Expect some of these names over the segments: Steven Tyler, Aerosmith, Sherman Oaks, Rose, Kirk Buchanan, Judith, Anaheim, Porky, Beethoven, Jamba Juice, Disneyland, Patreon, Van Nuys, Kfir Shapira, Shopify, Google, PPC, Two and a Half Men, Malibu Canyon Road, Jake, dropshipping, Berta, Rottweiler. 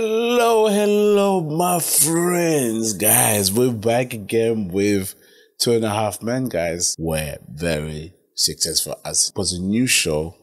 Hello, my friends, guys. We're back again with Two and a Half Men, guys. We're very successful as it was a new show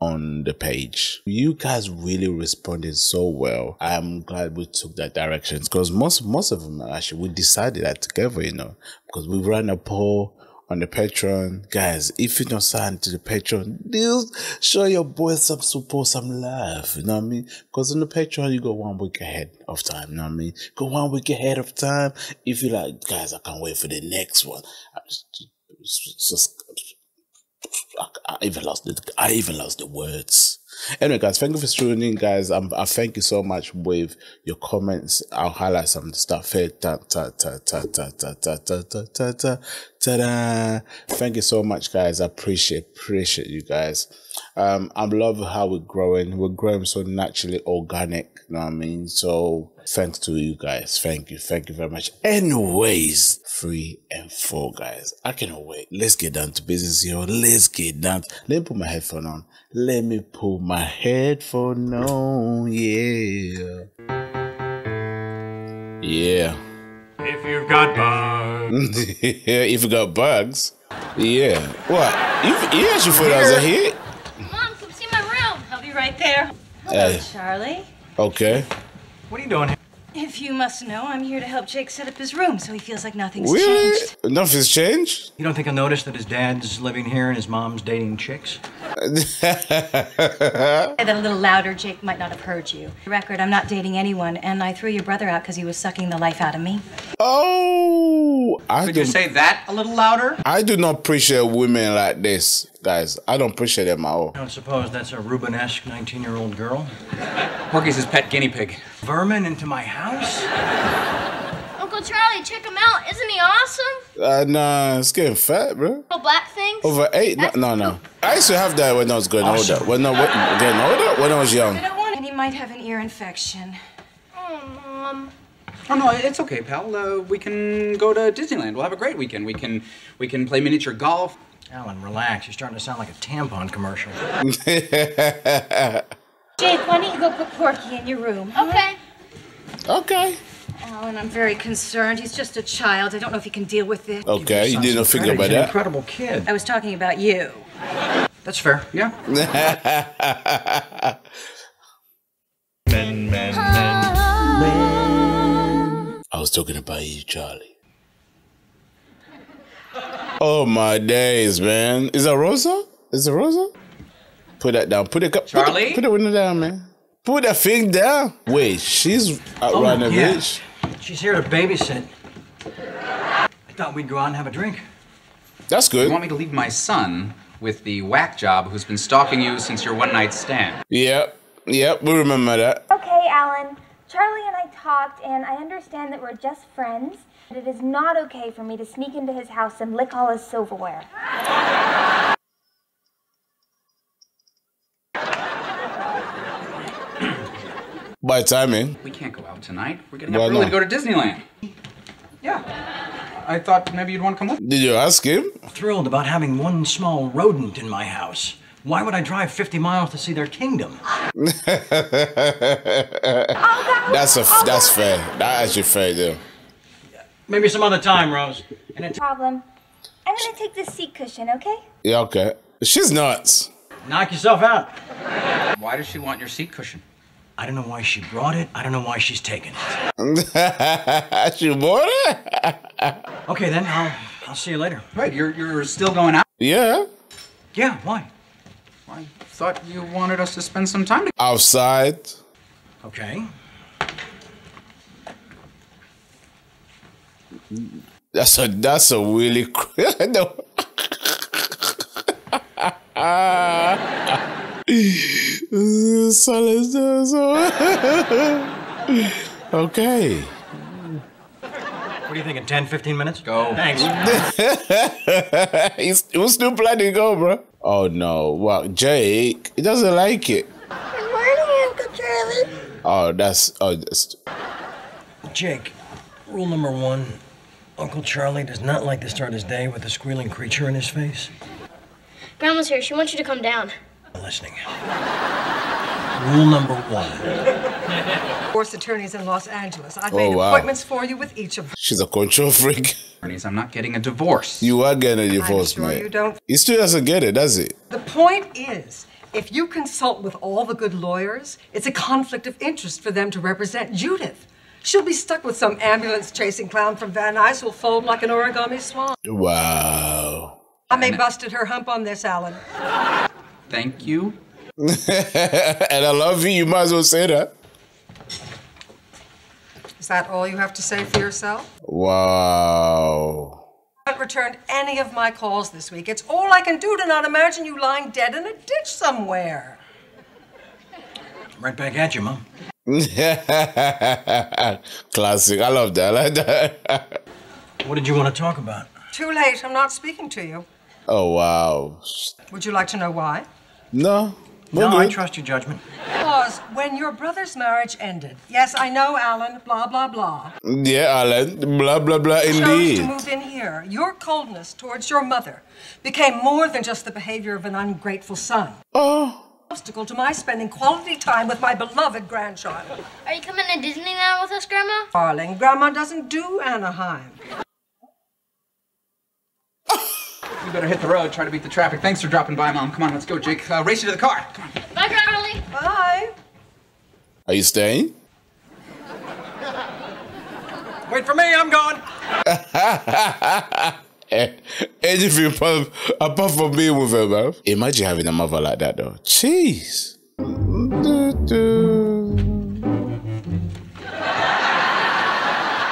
on the page. You guys really responded so well. I'm glad we took that direction because most of them actually we decided that together, you know, because we ran a poll on the Patreon. Guys, if you're not signed to the Patreon, do show your boys some support, some love, you know what I mean? Because on the Patreon, you go 1 week ahead of time, you know what I mean? Go 1 week ahead of time. If you're like, guys, I can't wait for the next one. I even lost the words. Anyway, guys, thank you for tuning in, guys. I thank you so much with your comments. I'll highlight some of the stuff here. Thank you so much, guys. I appreciate you guys. I love how we're growing. We're growing so naturally, organic, you know what I mean? So thanks to you guys. Thank you very much. Anyways, 3 and 4, guys. I cannot wait. Let's get down to business here. Let's get down. Let me put my headphone on. Let me pull my headphone on, yeah. Yeah. If you've got bugs. Yeah, if you got bugs. Yeah. What? You actually thought I was a hit? Mom, come see my room. I'll be right there. Hello, Charlie. Okay. What are you doing here? If you must know, I'm here to help Jake set up his room so he feels like nothing's changed. Nothing's changed? You don't think he'll notice that his dad's living here and his mom's dating chicks? That a little louder, Jake might not have heard you. For the record, I'm not dating anyone, and I threw your brother out because he was sucking the life out of me. Oh! Could you say that a little louder? I do not appreciate women like this, guys. I don't appreciate them at all. I don't suppose that's a Rubenesque 19-year-old girl? Porky's his pet guinea pig. Vermin into my house? Uncle Charlie, check him out. Isn't he awesome? Nah, it's getting fat, bro. Oh, black things? Over 8? No. I used to have that when I was getting older. When I was young. I don't want it. He might have an ear infection. Oh, Mom. Oh, no, it's okay, pal. We can go to Disneyland. We'll have a great weekend. We can play miniature golf. Alan, relax. You're starting to sound like a tampon commercial. Jake, why don't you go put Porky in your room? Huh? Okay. Okay. Alan, I'm very concerned. He's just a child. I don't know if he can deal with it. Okay, you didn't think about that. An incredible kid. I was talking about you. That's fair. Yeah. I was talking about you, Charlie. Oh my days, man! Is that Rosa? Is it Rosa? Put that down. Put it up. Charlie. Put the window down, man. Put that thing down. Wait, she's out riding a bitch. She's here to babysit. I thought we'd go out and have a drink. That's good. You want me to leave my son with the whack job who's been stalking you since your one-night stand? Yep, we remember that. Okay, Alan. Charlie and I talked, and I understand that we're just friends. But it is not okay for me to sneak into his house and lick all his silverware. By timing. We can't go out tonight. We're getting up early to go to Disneyland. Yeah. I thought maybe you'd want to come with me. Did you ask him? Thrilled about having one small rodent in my house. Why would I drive 50 miles to see their kingdom? That's fair. That's actually fair, though. Maybe some other time, Rose. No problem. I'm going to take this seat cushion, okay? Yeah, okay. She's nuts. Knock yourself out. Why does she want your seat cushion? I don't know why she brought it. I don't know why she's taking it. She bought it? Okay, then I'll see you later. Right, you're still going out? Yeah. Yeah, why? I thought you wanted us to spend some time together. Outside. Okay. That's a really no. Okay. What do you think, in 10, 15 minutes? Go. Thanks. We're still planning to go, bro. Oh, no. Well, Jake, he doesn't like it. Good morning, Uncle Charlie. Oh, that's... Jake, rule number 1, Uncle Charlie does not like to start his day with a squealing creature in his face. Grandma's here. She wants you to come down. Listening. Rule number 1. Divorce attorneys in Los Angeles. I've made appointments for you with each of them. She's a control freak. I'm not getting a divorce. You are getting a divorce, sure, mate. You don't. He still doesn't get it, does he? The point is, if you consult with all the good lawyers, it's a conflict of interest for them to represent Judith. She'll be stuck with some ambulance-chasing clown from Van Nuys who'll fold like an origami swan. Wow. I may busted her hump on this, Alan. Thank you. And I love you. You might as well say that. Is that all you have to say for yourself? Wow. I haven't returned any of my calls this week. It's all I can do to not imagine you lying dead in a ditch somewhere. Right back at you, Mom. Classic. I love that. I like that. What did you want to talk about? Too late. I'm not speaking to you. Oh, wow. Would you like to know why? No. No, I trust your judgment. Because when your brother's marriage ended, yes, I know, Alan, blah, blah, blah. Yeah, Alan, blah, blah, blah, indeed. You chose to move in here. Your coldness towards your mother became more than just the behavior of an ungrateful son. Oh. Obstacle to my spending quality time with my beloved grandchild. Are you coming to Disneyland with us, Grandma? Darling, Grandma doesn't do Anaheim. You better hit the road, try to beat the traffic. Thanks for dropping by, Mom. Come on, let's go, Jake. Race you to the car. Come on. Bye, Grandma. Bye. Are you staying? Wait for me, I'm gone. Anything apart from being with her, man. Imagine having a mother like that, though. Jeez.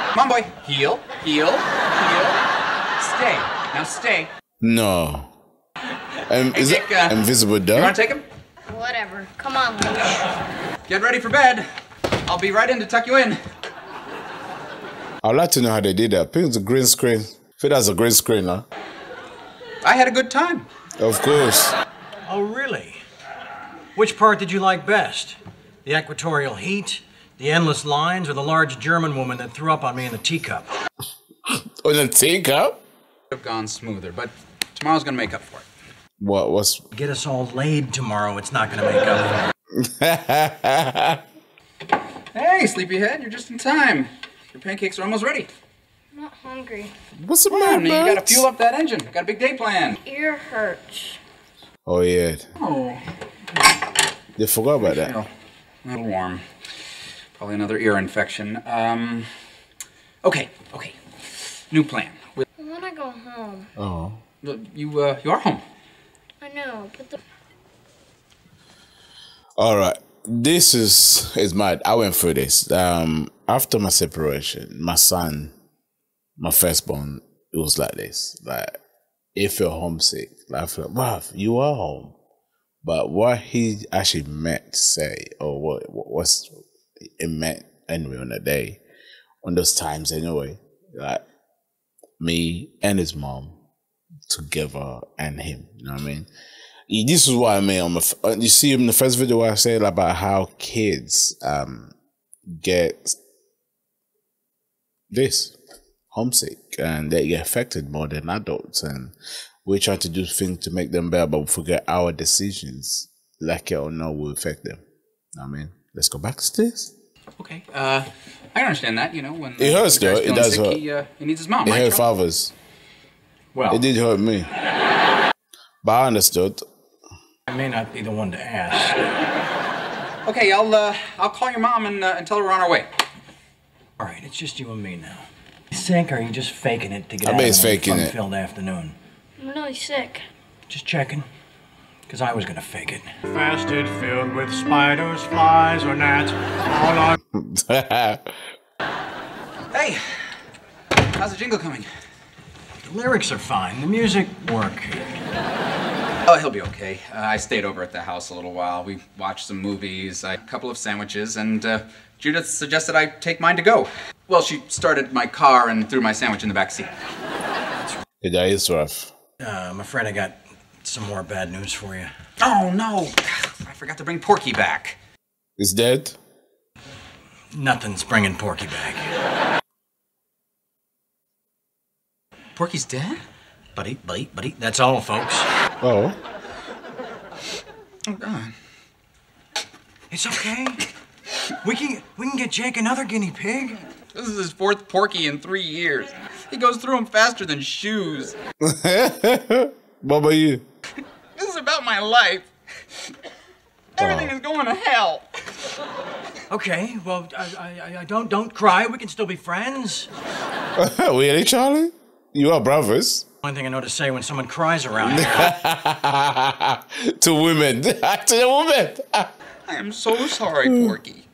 Come on, boy. Heel, heel, heel. Stay. Now stay. No. Hey, is Jake, it invisible dog? You want to take him? Whatever. Come on, Luke. Get ready for bed. I'll be right in to tuck you in. I'd like to know how they did that. I think it's a green screen. I think that's a green screen, huh? I had a good time. Of course. Oh, really? Which part did you like best? The equatorial heat, the endless lines, or the large German woman that threw up on me in the teacup? On the teacup? Have gone smoother, but tomorrow's gonna make up for it. What? What's? Get us all laid tomorrow. It's not gonna make up for it. Hey, sleepyhead, you're just in time. Your pancakes are almost ready. I'm not hungry. What's the matter? You gotta fuel up that engine. Got a big day planned. Ear hurts. Oh yeah. Oh. They forgot about that. A little warm. Probably another ear infection. Okay. New plan. I wanna go home. Oh. You are home. I know, but the. All right. This is mad. I went through this. After my separation, my son. My firstborn, it was like this. Like, if you're homesick, like, I feel like, wow, you are home. But what he actually meant to say, or what's it meant anyway on that day, on those times anyway, like, me and his mom together and him, you know what I mean? This is what I mean. You see in the first video where I said about how kids get this. Homesick, and they get affected more than adults, and we try to do things to make them better, but we forget our decisions, like it or not, will affect them. I mean, let's go back to this. Okay, I understand that. You know, when it hurts though, it does hurt. He needs his mom. It hurt fathers. Well, it did hurt me, but I understood. I may not be the one to ask. Okay, I'll call your mom and tell her we're on our way. All right, it's just you and me now. Sick, or are you just faking it to get out of a fun-filled afternoon? I'm really sick. Just checking, because I was going to fake it. Fasted, filled with spiders, flies, or gnats, all on... Hey, how's the jingle coming? The lyrics are fine, the music, work. Oh, he'll be okay. I stayed over at the house a little while. We watched some movies, a couple of sandwiches, and Judith suggested I take mine to go. Well, she started my car and threw my sandwich in the back seat. That is rough. I'm afraid I got some more bad news for you. Oh, no. I forgot to bring Porky back. He's dead? Nothing's bringing Porky back. Porky's dead? Buddy. That's all, folks. Oh. Oh, God. It's okay. We can get Jake another guinea pig. This is his fourth Porky in 3 years. He goes through them faster than shoes. What about you? This is about my life. Everything is going to hell. Okay, well, I don't cry. We can still be friends. Really, Charlie? You are brothers. One thing I know to say when someone cries around here. To women. To the women. I am so sorry, Porky.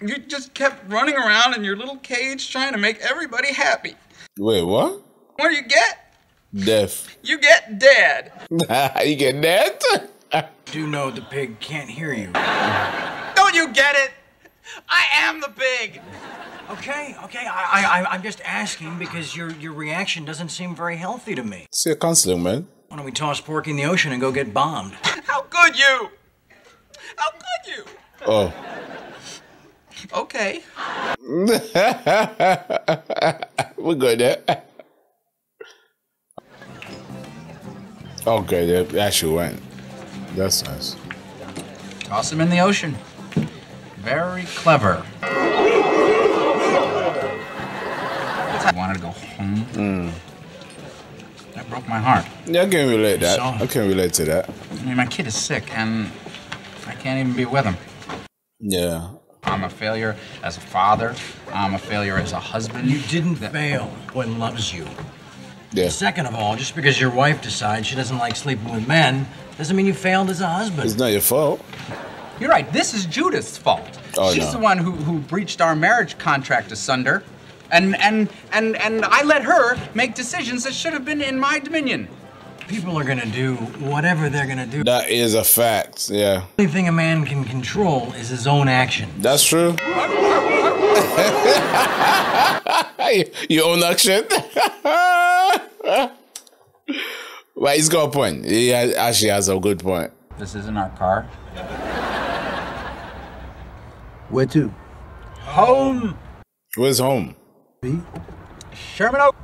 You just kept running around in your little cage trying to make everybody happy. Wait, what? What do you get? Death. You get dead. You get dead? Do know the pig can't hear you. Don't you get it? I am the pig. Okay, okay. I'm just asking because your reaction doesn't seem very healthy to me. See a counselor, man. Why don't we toss Porky in the ocean and go get bombed? How could you? How could you? Oh. Okay. We're good there. Okay, they actually went. That's nice. Toss him in the ocean. Very clever. I wanted to go home. That broke my heart. Yeah, I can relate that. So, I can relate to that. I mean, my kid is sick, and I can't even be with him. Yeah. I'm a failure as a father. I'm a failure as a husband. You didn't fail when loves you. Yeah. Second of all, just because your wife decides she doesn't like sleeping with men doesn't mean you failed as a husband. It's not your fault. You're right. This is Judith's fault. Oh, she's the one who breached our marriage contract asunder, and I let her make decisions that should have been in my dominion. People are gonna do whatever they're gonna do. That is a fact, yeah. The only thing a man can control is his own action. That's true. Your own action? Well, he's got a point. He actually has a good point. This isn't our car. Where to? Home. Where's home? Me? Sherman Oaks.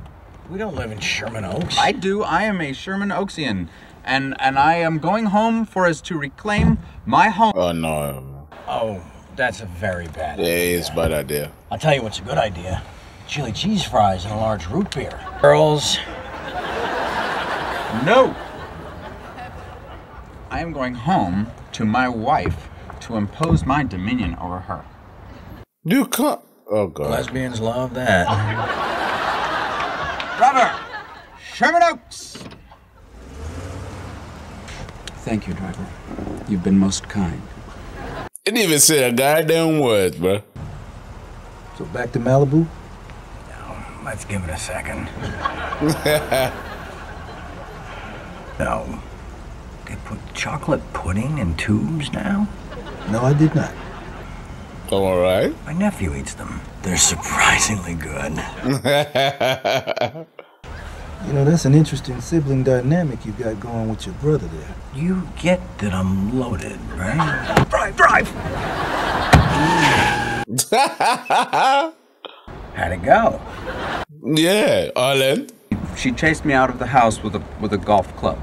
We don't live in Sherman Oaks. I do. I am a Sherman Oaksian, and I am going home for us to reclaim my home. Oh, no. Oh, that's a very bad idea. Yeah, it's a bad idea. I'll tell you what's a good idea. Chili cheese fries and a large root beer. Girls. No. I am going home to my wife to impose my dominion over her. You can't. Oh, God. Lesbians love that. Driver, Sherman Oaks. Thank you, driver. You've been most kind. Didn't even say a goddamn word, bro. So back to Malibu? No, let's give it a second. No, they put chocolate pudding in tubes now? No, I did not. All right. My nephew eats them. They're surprisingly good. You know, that's an interesting sibling dynamic you got going with your brother there. You get that I'm loaded, right? Drive! How'd it go? Yeah, Ireland. She chased me out of the house with a golf club.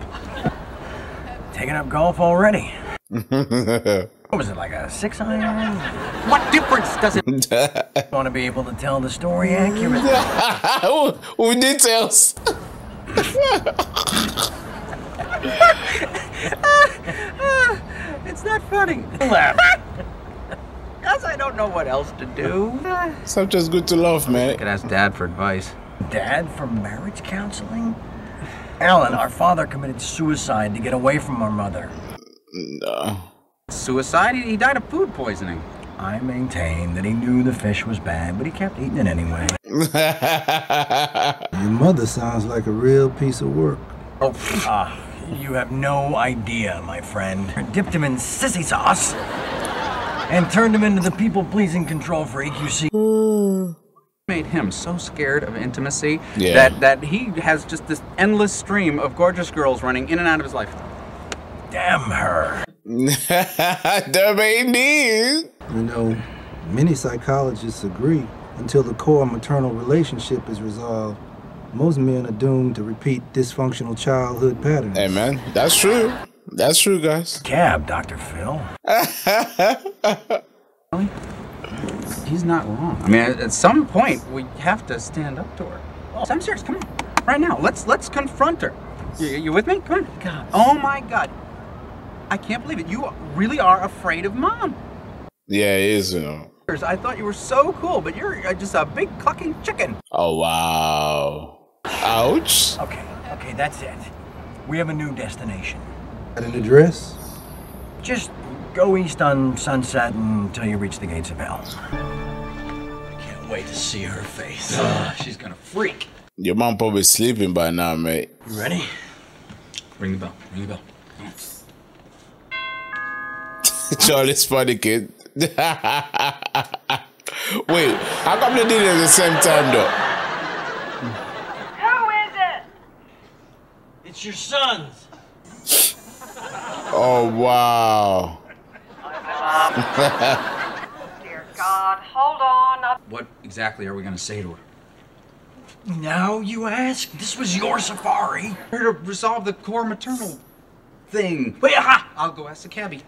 Taking up golf already. What was it, like a 6-iron? What difference does it want to be able to tell the story accurately? We details. It's not funny. Laugh. Because I don't know what else to do. Such as good to love, man. I could ask Dad for advice. Dad for marriage counseling? Alan, our father committed suicide to get away from our mother. No. Suicide? He died of food poisoning. I maintain that he knew the fish was bad, but he kept eating it anyway. Your mother sounds like a real piece of work. Oh, you have no idea, my friend. Dipped him in sissy sauce and turned him into the people-pleasing control freak you see. Made him so scared of intimacy that he has just this endless stream of gorgeous girls running in and out of his life. Damn her. You know, many psychologists agree until the core maternal relationship is resolved, most men are doomed to repeat dysfunctional childhood patterns. Hey, man, that's true. That's true, guys. Cab, Dr. Phil. She's not wrong. I mean, at some point we have to stand up to her. Oh, I'm serious. Come on, right now. Let's confront her. You with me? Come on. God. Oh my God. I can't believe it. You really are afraid of Mom. Yeah, it is. You know. I thought you were so cool, but you're just a big clucking chicken. Oh wow. Ouch. Okay, that's it. We have a new destination. At an address? Just go east on Sunset until you reach the gates of hell. I can't wait to see her face. She's gonna freak. Your mom probably sleeping by now, mate. You ready? Ring the bell. Ring the bell. Charlie's funny kid. Wait, how come they did it at the same time though? Who is it? It's your sons. Oh wow. Dear God, hold on. What exactly are we gonna say to her? Now you ask? This was your safari. We're here to resolve the core maternal thing. Wait, aha! I'll go ask the cabbie.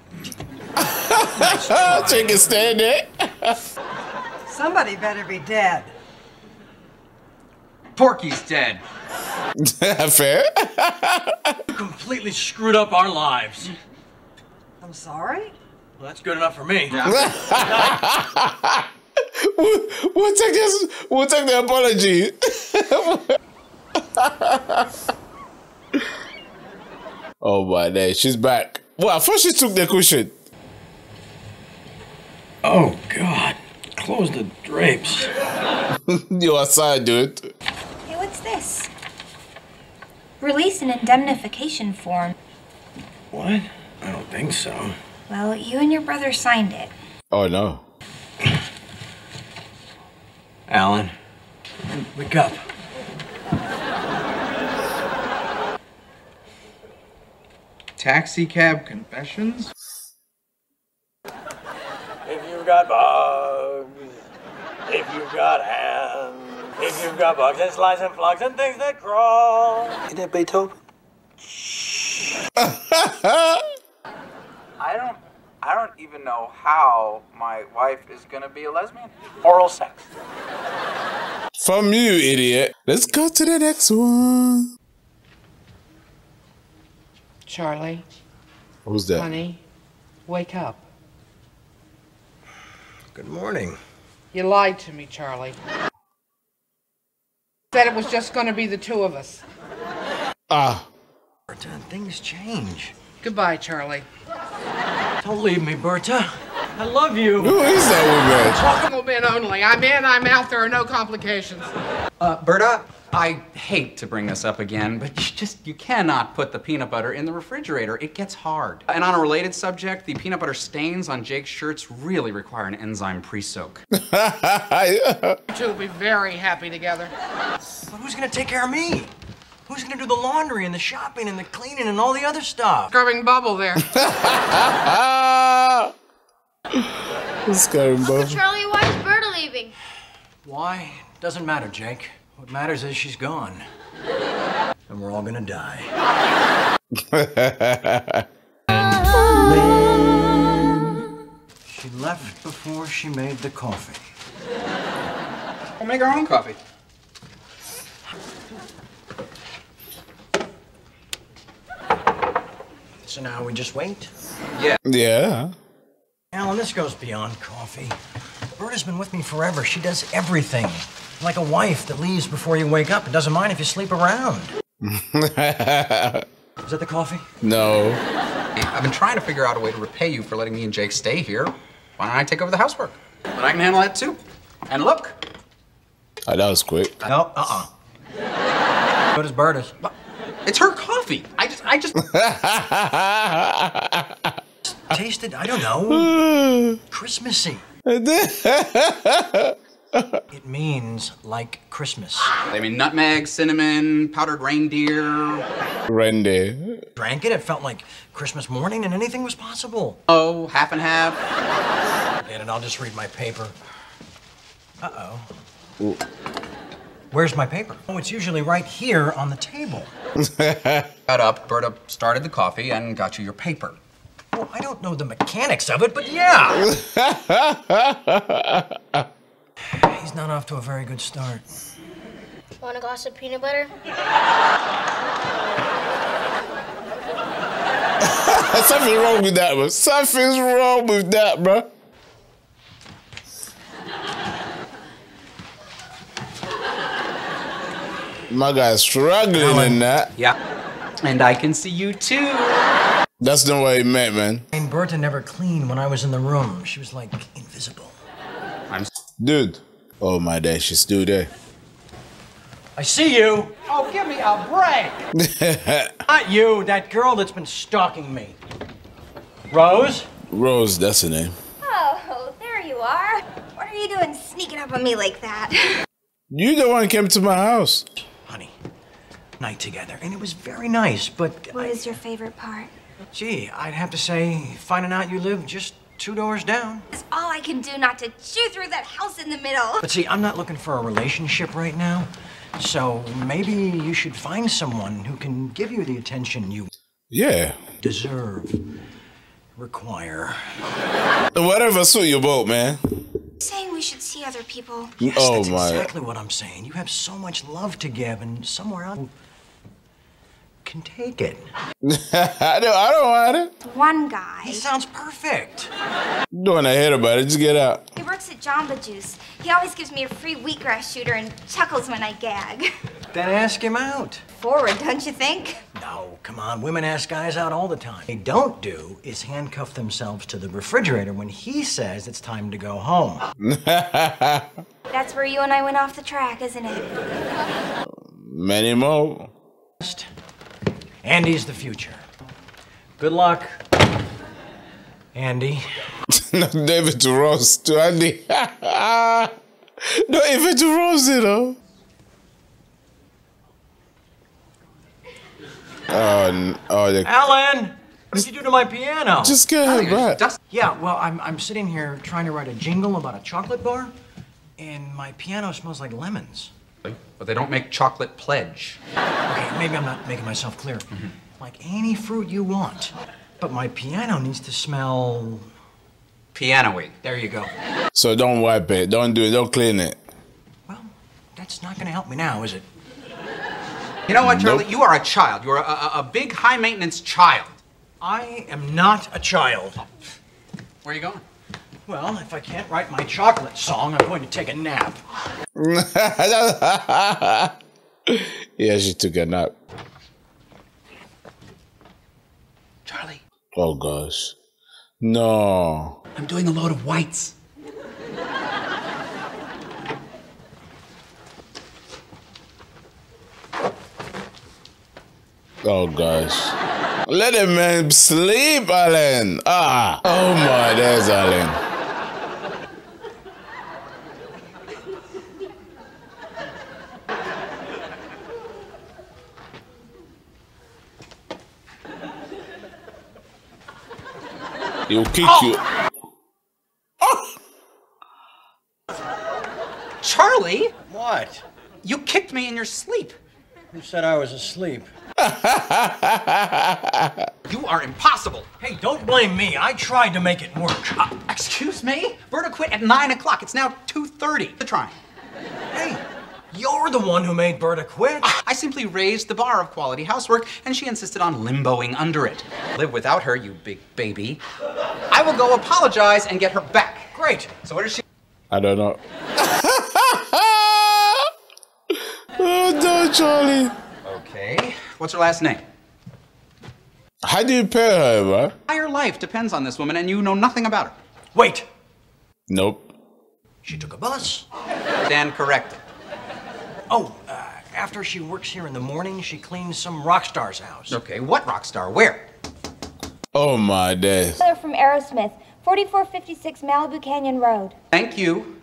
Chicken stand there. Somebody better be dead. Porky's dead. Fair. You completely screwed up our lives. I'm sorry? Well, that's good enough for me. We'll take this. We'll take the apology. Oh my day, she's back. Well, first she took the cushion. Oh God! Close the drapes. You're outside, dude. Hey, what's this? Release an indemnification form. What? I don't think so. Well, you and your brother signed it. Oh no. Alan, wake up. Taxi cab confessions? If you've got bugs, if you've got hands, if you've got bugs and slice and plugs and things that crawl. Is that Beethoven? I don't even know how my wife is gonna be a lesbian. Oral sex. From you, idiot. Let's go to the next one. Charlie. Who's that? Honey, wake up. Good morning. You lied to me, Charlie. Said it was just going to be the two of us. Ah. Berta, things change. Goodbye, Charlie. Don't leave me, Berta. I love you. Who is that woman? Talkable men only. I'm in, I'm out. There are no complications. Berta? I hate to bring this up again, but you cannot put the peanut butter in the refrigerator. It gets hard. And on a related subject, the peanut butter stains on Jake's shirts really require an enzyme pre-soak. Yeah. You two will be very happy together. But who's gonna take care of me? Who's gonna do the laundry and the shopping and the cleaning and all the other stuff? Scrubbing bubble there. Scrubbing bubble. Uncle Charlie, why is Berta leaving? Why? Doesn't matter, Jake. What matters is she's gone, and we're all gonna die. She left before she made the coffee. We'll make our own coffee. So now we just wait? Yeah. Yeah. Alan, this goes beyond coffee. Berta's been with me forever. She does everything. Like a wife that leaves before you wake up and doesn't mind if you sleep around. Is that the coffee? No. I've been trying to figure out a way to repay you for letting me and Jake stay here. Why don't I take over the housework? But I can handle that too. And look. Oh, that was quick. No, uh-uh. What is Berta's? It's her coffee. I just tasted, I don't know, Christmassy. It means like Christmas. I mean, nutmeg, cinnamon, powdered reindeer. Reindeer. Drank it, it felt like Christmas morning and anything was possible. Oh, half and half. And I'll just read my paper. Uh-oh. Ooh. Where's my paper? Oh, it's usually right here on the table. Got up, Berta started the coffee and got you your paper. Well, I don't know the mechanics of it, but yeah. He's not off to a very good start. Want a glass of peanut butter? Something's wrong with that, bro. Something's wrong with that, bro. My guy's struggling in that. Yeah. And I can see you too. That's the way it meant, man. And Berta never cleaned when I was in the room. She was like invisible. Dude. Oh my day, she's still there. I see you. Oh, give me a break. Not you, that girl that's been stalking me. Rose? Rose, that's her name. Oh, there you are. What are you doing sneaking up on me like that? You the one who came to my house. Honey, night together, and it was very nice, but... What is your favorite part? Gee, I'd have to say finding out you live just 2 doors down. That's all I can do not to chew through that house in the middle. But see, I'm not looking for a relationship right now, so maybe you should find someone who can give you the attention you... Yeah. ...deserve, require. Whatever suit your boat, man. Saying we should see other people. Yes, oh, that's exactly what I'm saying. You have so much love to give, and somewhere else can take it. I don't want it. One guy. He sounds perfect. Don't hear about it. Just get out. He works at Jamba Juice. He always gives me a free wheatgrass shooter and chuckles when I gag. Then ask him out. Forward, don't you think? No, come on. Women ask guys out all the time. What they don't do is handcuff themselves to the refrigerator when he says it's time to go home. That's where you and I went off the track, isn't it? Many more. Andy's the future. Good luck, Andy. Not David to Rose, to Andy. Not even to Rose, you know. Alan, what did you do to my piano? Just get her back. Yeah, well, I'm sitting here trying to write a jingle about a chocolate bar, and my piano smells like lemons. But they don't make chocolate pledge. Okay, maybe I'm not making myself clear. Mm-hmm. Like any fruit you want, but my piano needs to smell... piano-y. There you go. So don't wipe it. Don't do it. Don't clean it. Well, that's not going to help me now, is it? You know what, Charlie? Nope. You are a child. You are a big, high-maintenance child. I am not a child. Where are you going? Well, if I can't write my chocolate song, I'm going to take a nap. Yeah, she took a nap. Charlie. Oh, gosh. No. I'm doing a load of whites. Oh, gosh. Let a man sleep, Alan. Ah. Oh, my, there's Alan. He'll kick you. Oh. Charlie? What? You kicked me in your sleep. Who said I was asleep? You are impossible. Hey, don't blame me. I tried to make it work. Excuse me? Berta quit at 9 o'clock. It's now 2:30. The trying. Hey, you're the one who made Berta quit. I simply raised the bar of quality housework, and she insisted on limboing under it. Live without her, you big baby. I will go apologize and get her back. Great. So what is she? I don't know. Oh, no, Charlie. Okay. What's her last name? How do you pay her, bro? Entire life depends on this woman, and you know nothing about her. Wait. Nope. She took a bus. Dan corrected. Oh, after she works here in the morning, she cleans some rock star's house. Okay, what rock star? Where? Oh, my days. They're from Aerosmith. 4456 Malibu Canyon Road. Thank you.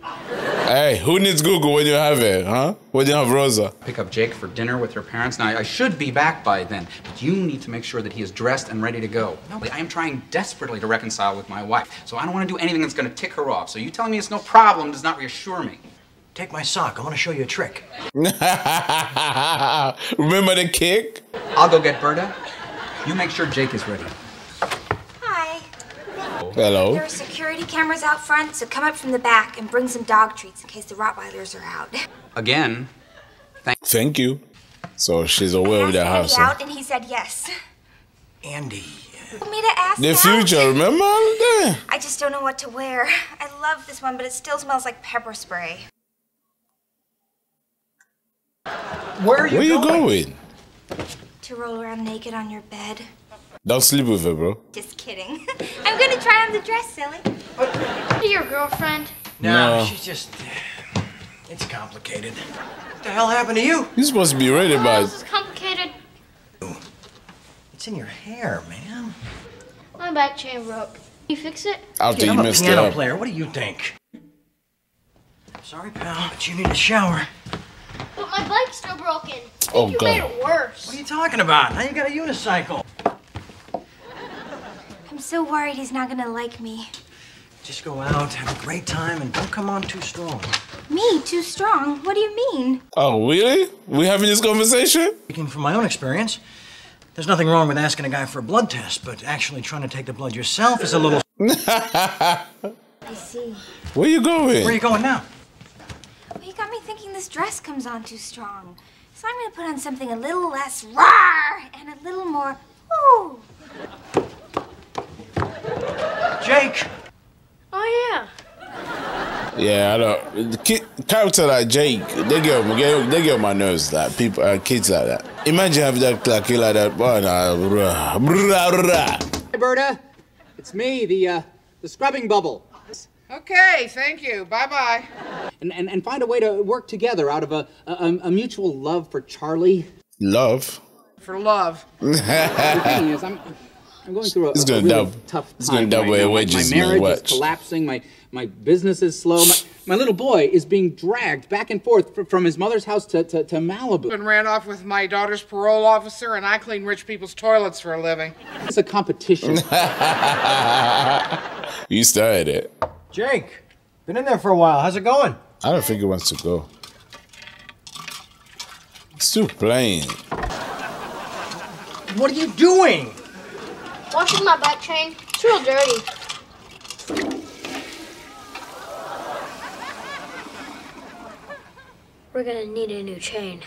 Hey, who needs Google when you have it, huh? When you have Rosa. Pick up Jake for dinner with her parents. Now, I should be back by then, but you need to make sure that he is dressed and ready to go. No, I am trying desperately to reconcile with my wife, so I don't want to do anything that's going to tick her off. So you telling me it's no problem does not reassure me. Take my sock. I want to show you a trick. Remember the kick? I'll go get Berta. You make sure Jake is ready. Hello. There are security cameras out front, so come up from the back and bring some dog treats in case the Rottweilers are out. Again. Thank you. So she's aware of the house. Andy out, and he said yes. Andy. Want me to ask the future, out? Remember? I just don't know what to wear. I love this one, but it still smells like pepper spray. Where are you going? To roll around naked on your bed. Don't sleep with her, bro. Just kidding. I'm gonna try on the dress, silly. What? Your girlfriend? No, she's just... It's complicated. What the hell happened to you? You're supposed to be ready by... This is complicated. It's in your hair, man. My back chain broke. Can you fix it? After you messed up. I'm a piano player. What do you think? I'm sorry, pal, but you need a shower. But my bike's still broken. Oh, God. You made it worse. What are you talking about? Now you got a unicycle. I'm so worried he's not gonna like me. Just go out, have a great time, and don't come on too strong. Me? Too strong? What do you mean? Oh, really? We having this conversation? Speaking from my own experience, there's nothing wrong with asking a guy for a blood test, but actually trying to take the blood yourself is a little... I see. Where you going? Where are you going now? Well, you got me thinking this dress comes on too strong. So I'm gonna put on something a little less rawr and a little more ooh. Jake! Oh, yeah. Yeah, I don't... Character like Jake, they get on my nerves, like, people, kids like that. Imagine having that clacky like that. Hey, Berta. It's me, the scrubbing bubble. Okay, thank you. Bye-bye. And find a way to work together out of a mutual love for Charlie. Love? For love. The thing is, I'm going through a really tough time right now. My marriage is collapsing. My business is slow. My little boy is being dragged back and forth from his mother's house to Malibu. And ran off with my daughter's parole officer, and I clean rich people's toilets for a living. It's a competition. You started it. Jake, been in there for a while. How's it going? I don't think he wants to go. It's too plain. What are you doing? Washing my bike chain. It's real dirty. We're gonna need a new chain.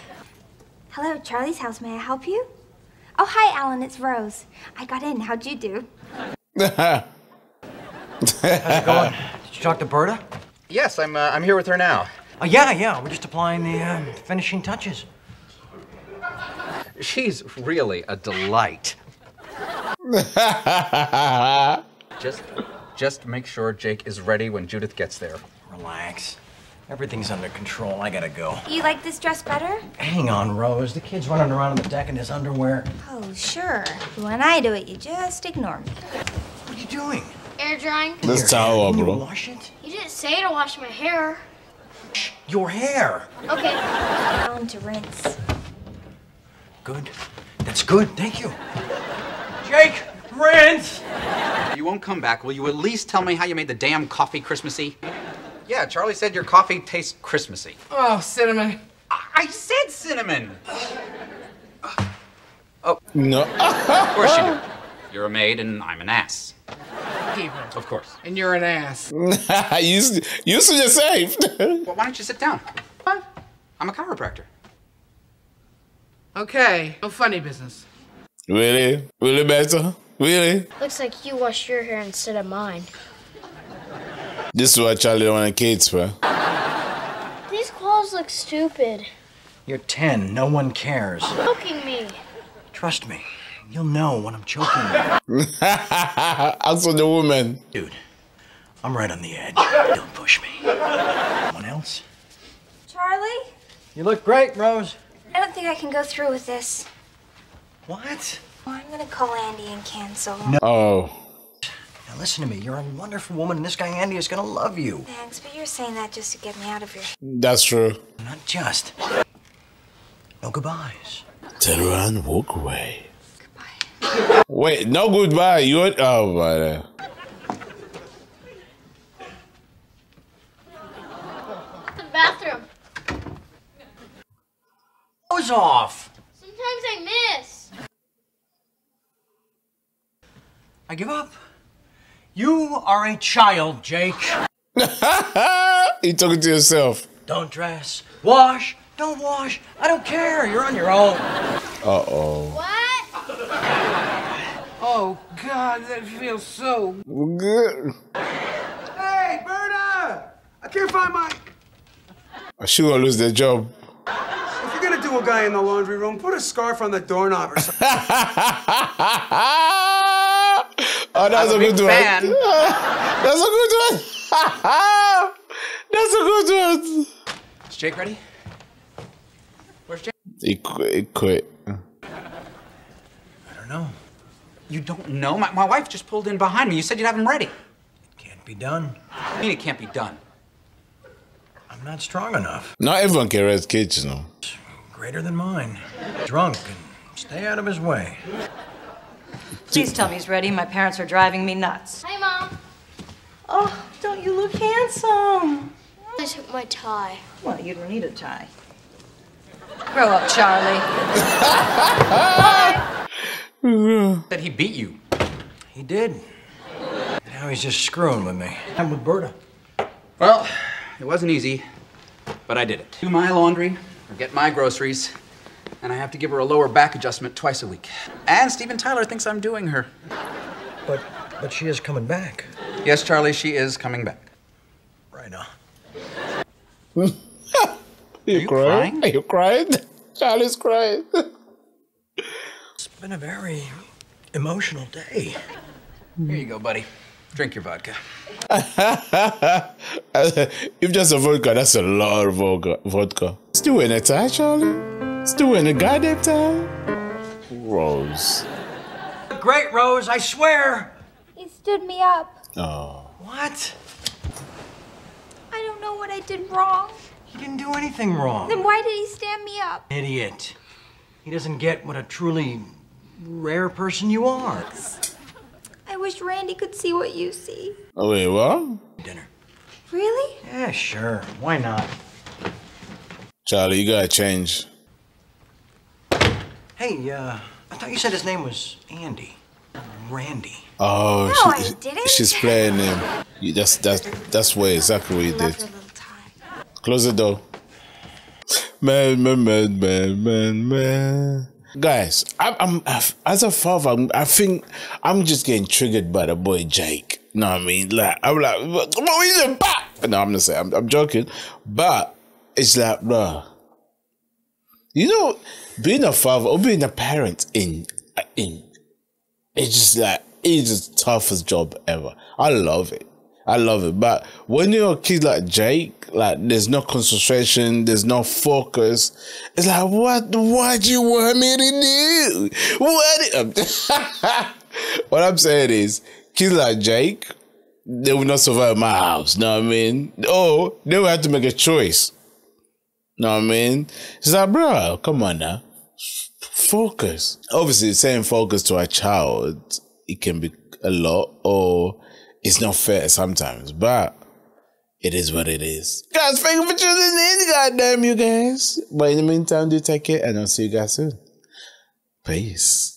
Hello, Charlie's house. May I help you? Oh, hi, Alan. It's Rose. I got in. How'd you do? How's it going? Did you talk to Berta? Yes, I'm here with her now. Oh, yeah. We're just applying the finishing touches. She's really a delight. Just make sure Jake is ready when Judith gets there. Relax. Everything's under control. I gotta go. You like this dress better? Hang on, Rose. The kid's running around on the deck in his underwear. Oh, sure. When I do it, you just ignore me. What are you doing? Air drying. This towel, bro. You wash it? You didn't say to wash my hair. Your hair. Okay. Down to rinse. Good. That's good. Thank you. Jake, rinse! You won't come back. Will you at least tell me how you made the damn coffee Christmassy? Yeah, Charlie said your coffee tastes Christmassy. Oh, cinnamon. I said cinnamon! Oh. No. Of course you do. You're a maid and I'm an ass. Of course. And you're an ass. You should have saved. Well, why don't you sit down? What? I'm a chiropractor. Okay. No funny business. Really? Really, Berta? Really? Looks like you wash your hair instead of mine. This is why Charlie don't want kids, bro. These clothes look stupid. You're 10. No one cares. You're choking me. Trust me. You'll know when I'm choking you. As for the woman. Dude, I'm right on the edge. Don't push me. Someone else? Charlie? You look great, Rose. I don't think I can go through with this. What? Well, I'm gonna call Andy and cancel. No. Oh. Now listen to me. You're a wonderful woman, and this guy Andy is gonna love you. Thanks, but you're saying that just to get me out of here. That's true. Not just. No goodbyes. Turn around and walk away. Wait, no goodbye. You're oh my God. The bathroom. Goes off. Sometimes I miss. I give up. You are a child, Jake. You took it to yourself. Don't dress. Wash. Don't wash. I don't care. You're on your own. Uh-oh. What? Oh, God, that feels so good. Hey, Berta! I can't find my... She gonna lose their job. If you're gonna do a guy in the laundry room, put a scarf on the doorknob or something. Oh, that's a good fan. One. That's a good one. That's a good one. Is Jake ready? Where's Jake? He quit. I don't know. You don't know? My wife just pulled in behind me. You said you'd have him ready. It can't be done. I mean, it can't be done. I'm not strong enough. Not everyone can raise kids, you know. Greater than mine. Drunk and stay out of his way. Please tell me he's ready. My parents are driving me nuts. Hi, Mom. Oh, don't you look handsome? I took my tie. Well, you don't need a tie. Grow up, Charlie. That he beat you. He did. Now he's just screwing with me. I'm with Berta. Well. It wasn't easy, but I did it. Do my laundry, or get my groceries, and I have to give her a lower back adjustment twice a week. And Steven Tyler thinks I'm doing her. But she is coming back. Yes, Charlie, she is coming back. Right now. Are you crying? Are you crying? Charlie's crying. It's been a very emotional day. Here you go, buddy. Drink your vodka. If just a vodka, that's a lot of vodka. It's doing a tie, Charlie. It's doing a goddamn tie. Rose. Great, Rose, I swear. He stood me up. Oh. What? I don't know what I did wrong. He didn't do anything wrong. Then why did he stand me up? Idiot. He doesn't get what a truly rare person you are. I wish Randy could see what you see. Oh, wait, what? Dinner. Really? Yeah, sure. Why not? Charlie, you gotta change. Hey, I thought you said his name was Andy. Randy. Oh, no, I didn't. She's playing him. That's where exactly what you did. Close the door. Man. Guys, I'm as a father, I think I'm just getting triggered by the boy Jake. You know what I mean? Like, I'm like, come on, he's a bat. No, I'm not saying, I'm joking. But it's like, bruh, you know, being a father or being a parent it's just like, it's the toughest job ever. I love it. I love it. But when you're a kid like Jake, like there's no concentration, there's no focus. It's like, what do you want me to do? What I'm saying is, kids like Jake, they will not survive my house, know what I mean? Or they will have to make a choice. Know what I mean? It's like, bro, come on now. Focus. Obviously, saying focus to a child, it can be a lot, or it's not fair sometimes, but it is what it is. Guys, thank you for choosing this. God damn you guys. But in the meantime, do take care and I'll see you guys soon. Peace.